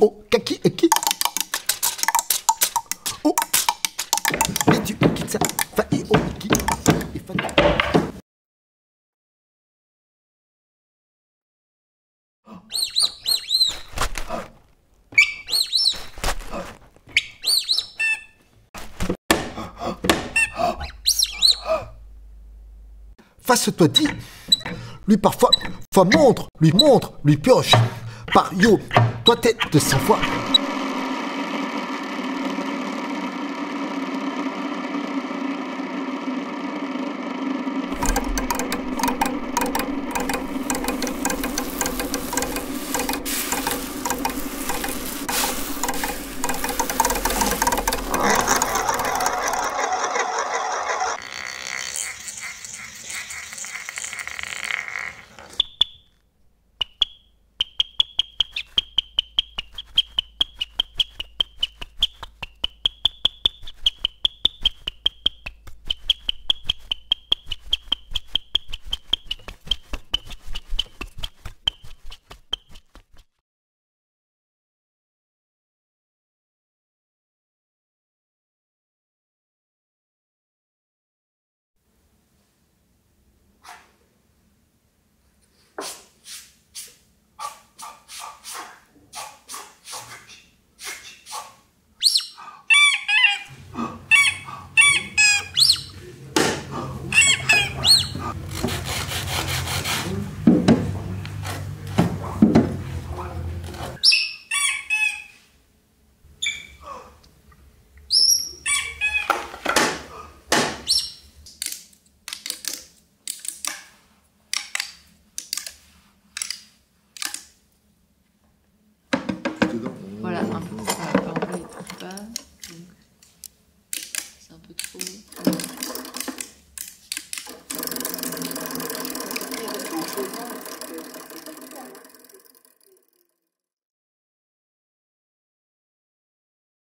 Oh, kaki et qui? Oh, et tu quittes ça. Faille, oh, qui? Et face-toi dit, lui parfois montre, lui pioche. Par yo, toi tête de savoir.